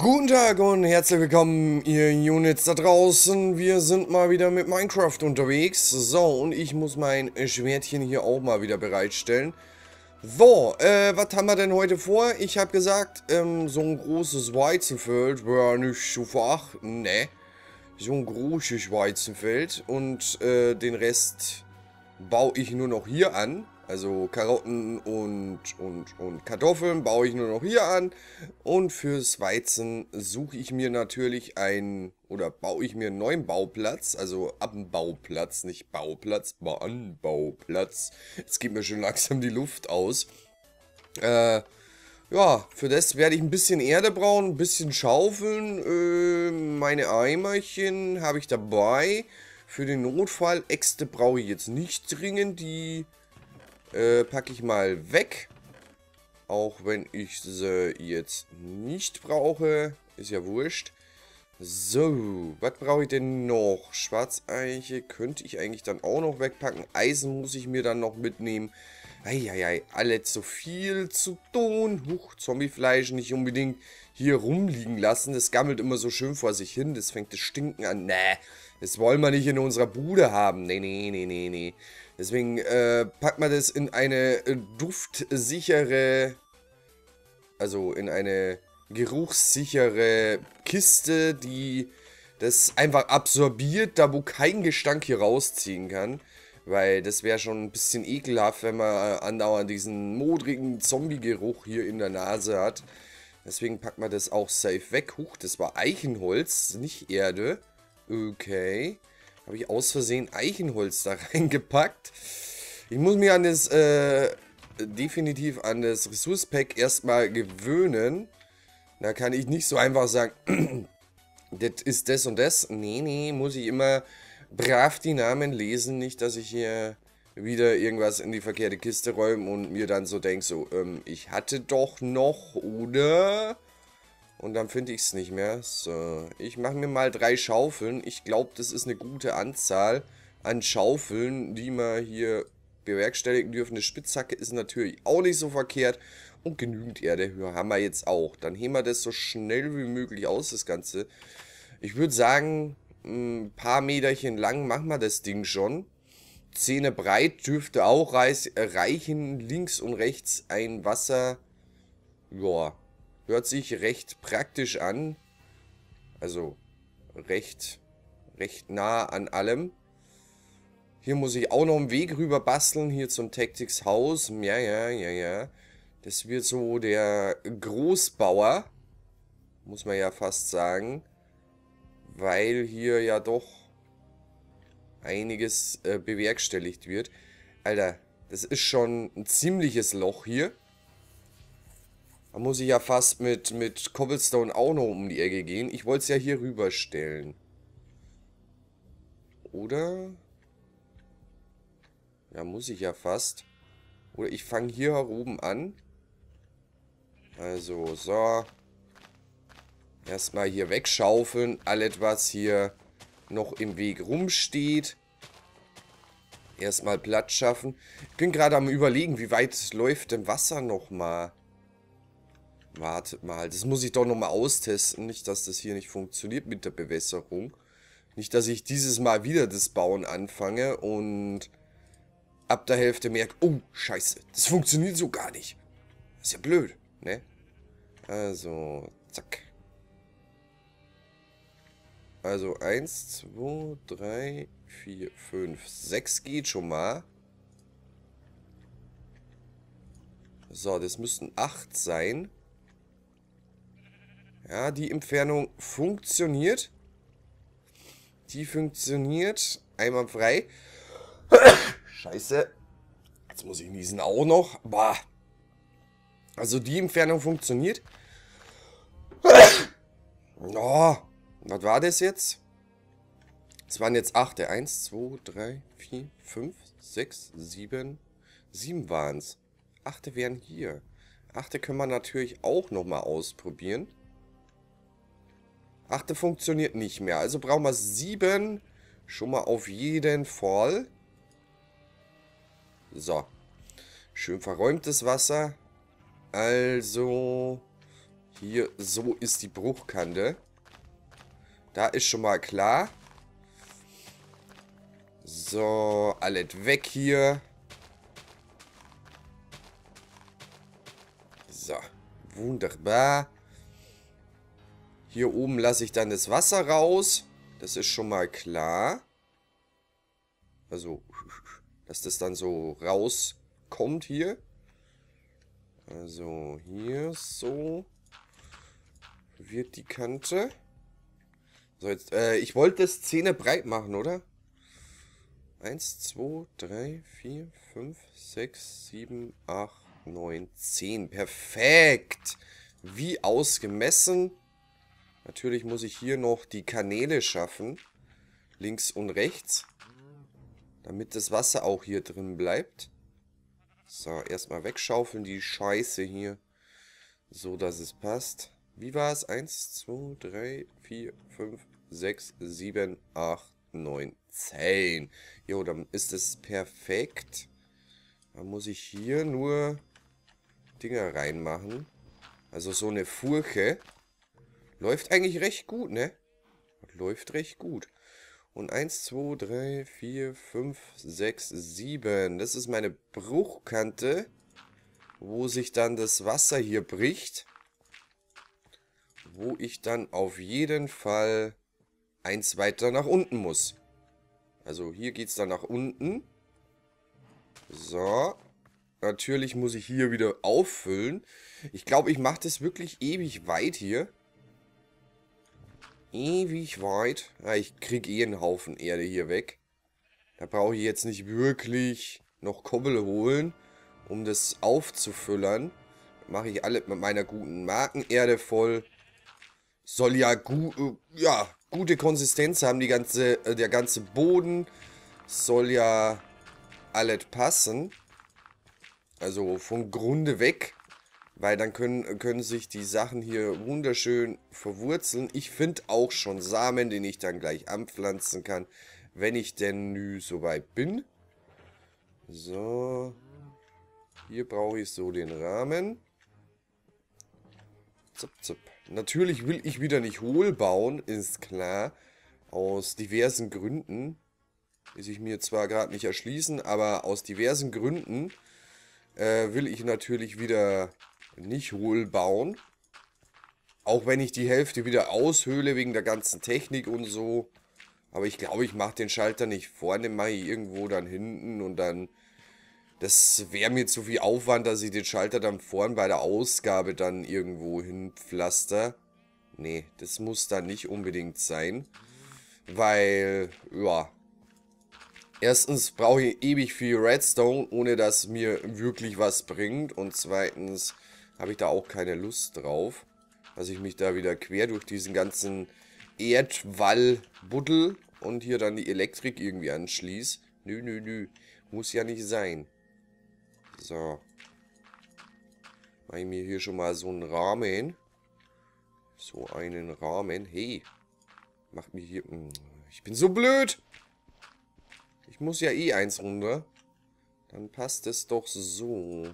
Guten Tag und herzlich willkommen, ihr Units da draußen. Wir sind mal wieder mit Minecraft unterwegs. So, und ich muss mein Schwertchen hier auch mal wieder bereitstellen. So, was haben wir denn heute vor? Ich habe gesagt, so ein großes Weizenfeld wäre nicht zu verachten, ne? So ein großes Weizenfeld und den Rest baue ich nur noch hier an. Also Karotten und Kartoffeln baue ich nur noch hier an. Und fürs Weizen suche ich mir natürlich baue ich mir einen neuen Bauplatz. Also Anbauplatz, nicht Bauplatz, Anbauplatz. Jetzt geht mir schon langsam die Luft aus. Ja, für das werde ich ein bisschen Erde brauen, ein bisschen schaufeln. Meine Eimerchen habe ich dabei. Für den Notfall. Äxte brauche ich jetzt nicht dringend, die packe ich mal weg. Auch wenn ich sie jetzt nicht brauche. Ist ja wurscht. So, was brauche ich denn noch? Schwarzeiche könnte ich eigentlich dann auch noch wegpacken. Eisen muss ich mir dann noch mitnehmen. Eieiei, alles so viel zu tun. Huch, Zombiefleisch nicht unbedingt hier rumliegen lassen. Das gammelt immer so schön vor sich hin. Das fängt das Stinken an. Nee, das wollen wir nicht in unserer Bude haben. Nee, nee, nee, nee, nee. Deswegen packt man das in eine duftsichere, also in eine geruchssichere Kiste, die das einfach absorbiert, da wo kein Gestank hier rausziehen kann. Weil das wäre schon ein bisschen ekelhaft, wenn man andauernd diesen modrigen Zombie-Geruch hier in der Nase hat. Deswegen packt man das auch safe weg. Huch, das war Eichenholz, nicht Erde. Okay. Habe ich aus Versehen Eichenholz da reingepackt. Ich muss mich an das, definitiv an das Ressource-Pack erstmal gewöhnen. Da kann ich nicht so einfach sagen, das ist das und das. Nee, nee, muss ich immer brav die Namen lesen. Nicht, dass ich hier wieder irgendwas in die verkehrte Kiste räume und mir dann so denke, so, ich hatte doch noch, oder? Und dann finde ich es nicht mehr. So, ich mache mir mal 3 Schaufeln. Ich glaube, das ist eine gute Anzahl an Schaufeln, die wir hier bewerkstelligen dürfen. Eine Spitzhacke ist natürlich auch nicht so verkehrt. Und genügend Erde haben wir jetzt auch. Dann heben wir das so schnell wie möglich aus, das Ganze. Ich würde sagen, ein paar Meterchen lang machen wir das Ding schon. 10 breit dürfte auch reichen. Links und rechts ein Wasser. Joa. Hört sich recht praktisch an. Also recht nah an allem. Hier muss ich auch noch einen Weg rüber basteln. Hier zum Tactics Haus. Ja, ja, ja, ja. Das wird so der Großbauer. Muss man ja fast sagen. Weil hier ja doch einiges bewerkstelligt wird. Alter, das ist schon ein ziemliches Loch hier. Da muss ich ja fast mit Cobblestone auch noch um die Ecke gehen. Ich wollte es ja hier rüberstellen. Oder? Ja, muss ich ja fast. Oder ich fange hier oben an. Also, so. Erstmal hier wegschaufeln. Alles, was hier noch im Weg rumsteht. Erstmal Platz schaffen. Ich bin gerade am Überlegen, wie weit läuft denn Wasser nochmal? Wartet mal, das muss ich doch nochmal austesten. Nicht, dass das hier nicht funktioniert mit der Bewässerung. Nicht, dass ich dieses Mal wieder das Bauen anfange und ab der Hälfte merke, oh, scheiße, das funktioniert so gar nicht. Das ist ja blöd, ne? Also, zack. Also 1, 2, 3, 4, 5, 6 geht schon mal. So, das müssten 8 sein. Ja, die Entfernung funktioniert. Die funktioniert. Einwandfrei. Scheiße. Jetzt muss ich niesen auch noch. Bah. Also die Entfernung funktioniert. Oh, was war das jetzt? Es waren jetzt 8. 1, 2, 3, 4, 5, 6, 7. 7 waren es. 8 wären hier. 8 können wir natürlich auch nochmal ausprobieren. 8 funktioniert nicht mehr. Also brauchen wir 7 schon mal auf jeden Fall. So. Schön verräumtes Wasser. Also Hier, so ist die Bruchkante. Da ist schon mal klar. So, alles weg hier. So, wunderbar. Hier oben lasse ich dann das Wasser raus. Das ist schon mal klar. Also, dass das dann so rauskommt hier. Also, hier so wird die Kante. So, jetzt, ich wollte das 10er breit machen, oder? 1, 2, 3, 4, 5, 6, 7, 8, 9, 10. Perfekt! Wie ausgemessen. Natürlich muss ich hier noch die Kanäle schaffen. Links und rechts. Damit das Wasser auch hier drin bleibt. So, erstmal wegschaufeln die Scheiße hier. So, dass es passt. Wie war es? 1, 2, 3, 4, 5, 6, 7, 8, 9, 10. Jo, dann ist es perfekt. Dann muss ich hier nur Dinger reinmachen. Also so eine Furche. Läuft eigentlich recht gut, ne? Läuft recht gut. Und 1, 2, 3, 4, 5, 6, 7. Das ist meine Bruchkante, wo sich dann das Wasser hier bricht. Wo ich dann auf jeden Fall eins weiter nach unten muss. Also hier geht es dann nach unten. So. Natürlich muss ich hier wieder auffüllen. Ich glaube, ich mache das wirklich ewig weit hier. Ewig weit. Ah, ich kriege eh einen Haufen Erde hier weg. Da brauche ich jetzt nicht wirklich noch Kobbel holen, um das aufzufüllen. Mache ich alle mit meiner guten Markenerde voll. Soll ja, gute Konsistenz haben, der ganze Boden. Soll ja alles passen. Also vom Grunde weg. Weil dann können sich die Sachen hier wunderschön verwurzeln. Ich finde auch schon Samen, den ich dann gleich anpflanzen kann, wenn ich denn soweit bin. So. Hier brauche ich so den Rahmen. Zup, zup. Natürlich will ich wieder nicht hohl bauen, ist klar. Aus diversen Gründen, die sich mir zwar gerade nicht erschließen, aber aus diversen Gründen will ich natürlich wieder nicht hohl bauen. Auch wenn ich die Hälfte wieder aushöhle wegen der ganzen Technik und so. Aber ich glaube, ich mache den Schalter nicht vorne, mache ich irgendwo dann hinten und dann... Das wäre mir zu viel Aufwand, dass ich den Schalter dann vorne bei der Ausgabe dann irgendwo hinpflaster. Nee, das muss dann nicht unbedingt sein. Weil, ja... Erstens brauche ich ewig viel Redstone, ohne dass mir wirklich was bringt. Und zweitens habe ich da auch keine Lust drauf, dass ich mich da wieder quer durch diesen ganzen Erdwall buddel und hier dann die Elektrik irgendwie anschließe. Nö, nö, nö. Muss ja nicht sein. So. Mache ich mir hier schon mal so einen Rahmen. So einen Rahmen. Hey. Macht mir hier... Ich bin so blöd. Ich muss ja eh eins runter. Dann passt es doch so.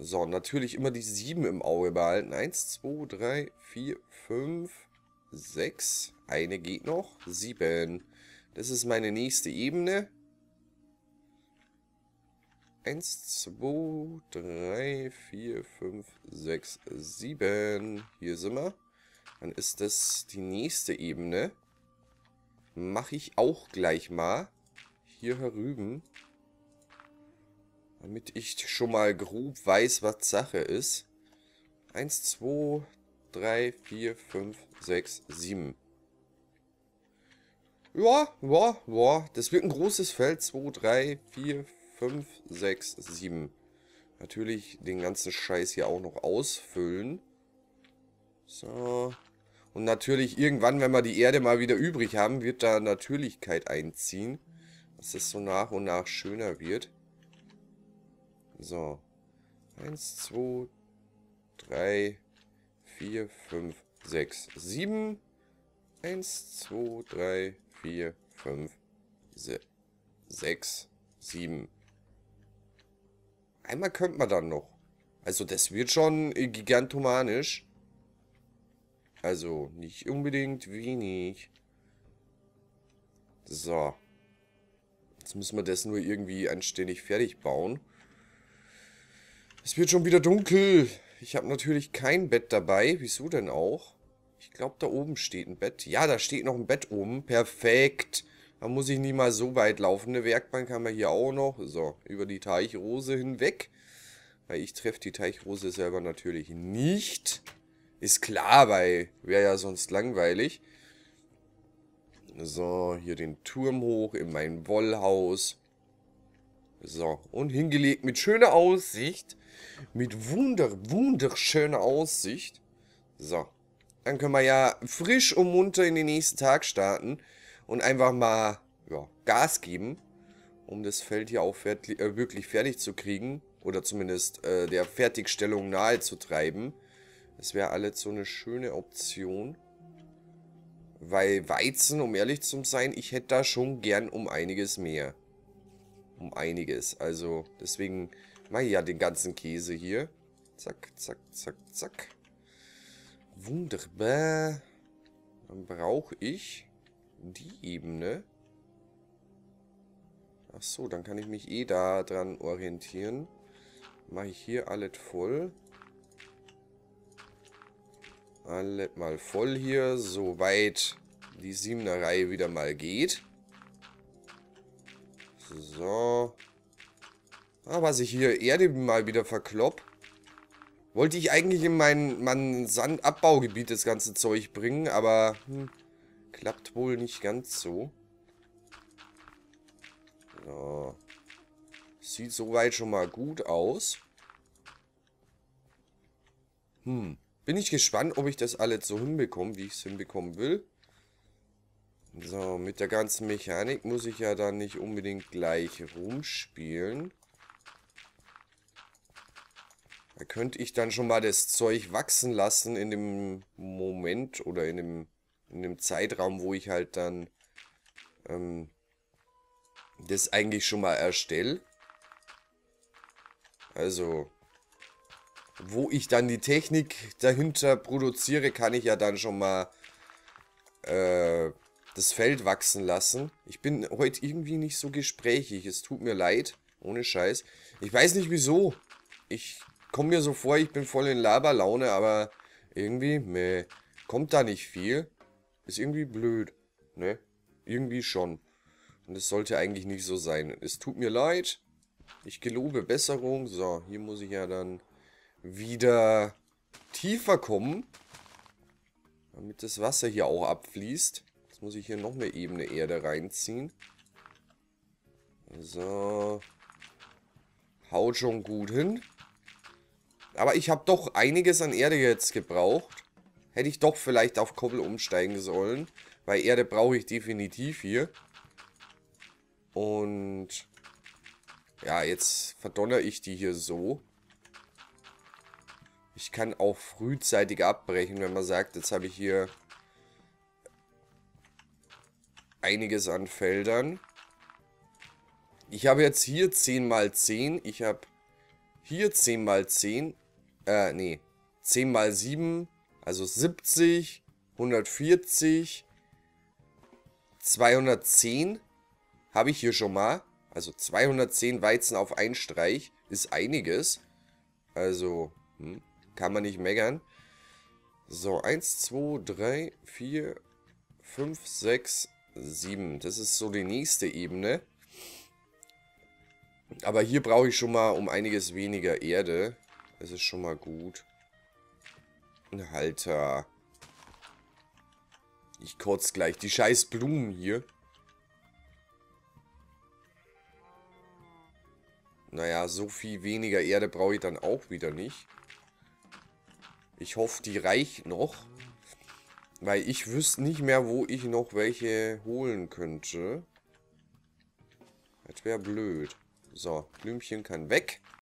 So, natürlich immer die 7 im Auge behalten. 1, 2, 3, 4, 5, 6. Eine geht noch. 7. Das ist meine nächste Ebene. 1, 2, 3, 4, 5, 6, 7. Hier sind wir. Dann ist das die nächste Ebene. Mache ich auch gleich mal hier herüben, damit ich schon mal grob weiß, was Sache ist. 1, 2, 3, 4, 5, 6, 7. Ja, das wird ein großes Feld. 2, 3, 4, 5, 6, 7. Natürlich den ganzen Scheiß hier auch noch ausfüllen. So. Und natürlich irgendwann, wenn wir die Erde mal wieder übrig haben, wird da Natürlichkeit einziehen. Dass es so nach und nach schöner wird. So. 1, 2, 3, 4, 5, 6, 7. 1, 2, 3, 4, 5, 6, 7. Einmal könnte man dann noch. Also das wird schon gigantomanisch. Also nicht unbedingt wenig. So. Jetzt müssen wir das nur irgendwie anständig fertig bauen. Es wird schon wieder dunkel. Ich habe natürlich kein Bett dabei. Wieso denn auch? Ich glaube, da oben steht ein Bett. Ja, da steht noch ein Bett oben. Perfekt. Da muss ich nicht mal so weit laufen. Eine Werkbank haben wir hier auch noch. So, über die Teichrose hinweg. Weil ich treffe die Teichrose selber natürlich nicht. Ist klar, weil wäre ja sonst langweilig. So, hier den Turm hoch in mein Wollhaus. So, und hingelegt mit schöner Aussicht. Mit wunderschöner Aussicht. So, dann können wir ja frisch und munter in den nächsten Tag starten. Und einfach mal ja, Gas geben, um das Feld hier auch wirklich fertig zu kriegen. Oder zumindest der Fertigstellung nahe zu treiben. Das wäre alles so eine schöne Option. Weil Weizen, um ehrlich zu sein, ich hätte da schon gern um einiges mehr. Um einiges. Also deswegen mache ich ja den ganzen Käse hier. Zack, zack, zack, zack. Wunderbar. Dann brauche ich die Ebene. Ach so, dann kann ich mich eh da dran orientieren. Mache ich hier alles voll. Alles mal voll hier, soweit die 7er Reihe wieder mal geht. So. Ah, was ich hier Erde mal wieder verklopp. Wollte ich eigentlich in mein Sandabbaugebiet das ganze Zeug bringen, aber klappt wohl nicht ganz so. So. Sieht soweit schon mal gut aus. Bin ich gespannt, ob ich das alles so hinbekomme, wie ich es hinbekommen will. So, mit der ganzen Mechanik muss ich ja dann nicht unbedingt gleich rumspielen. Da könnte ich dann schon mal das Zeug wachsen lassen in dem Moment oder in dem Zeitraum, wo ich halt dann das eigentlich schon mal erstelle. Also, wo ich dann die Technik dahinter produziere, kann ich ja dann schon mal das Feld wachsen lassen. Ich bin heute irgendwie nicht so gesprächig. Es tut mir leid. Ohne Scheiß. Ich weiß nicht wieso. Ich komme mir so vor, ich bin voll in Laberlaune, aber irgendwie meh, kommt da nicht viel. Ist irgendwie blöd. Ne? Irgendwie schon. Und es sollte eigentlich nicht so sein. Es tut mir leid. Ich gelobe Besserung. So, hier muss ich ja dann wieder tiefer kommen, damit das Wasser hier auch abfließt. Jetzt muss ich hier noch eine Ebene Erde reinziehen. So. Haut schon gut hin. Aber ich habe doch einiges an Erde jetzt gebraucht. Hätte ich doch vielleicht auf Koppel umsteigen sollen, weil Erde brauche ich definitiv hier. Und ja, jetzt verdonner ich die hier so. Ich kann auch frühzeitig abbrechen, wenn man sagt, jetzt habe ich hier einiges an Feldern. Ich habe jetzt hier 10 mal 10. Ich habe hier 10 mal 10. 10 mal 7. Also 70, 140, 210 habe ich hier schon mal. Also 210 Weizen auf einen Streich ist einiges. Also, kann man nicht meckern. So, 1, 2, 3, 4, 5, 6, 7. Das ist so die nächste Ebene. Aber hier brauche ich schon mal um einiges weniger Erde. Das ist schon mal gut. Alter. Ich kotze gleich. Die scheiß Blumen hier. Naja, so viel weniger Erde brauche ich dann auch wieder nicht. Ich hoffe, die reicht noch. Weil ich wüsste nicht mehr, wo ich noch welche holen könnte. Das wäre blöd. So, Blümchen kann weg.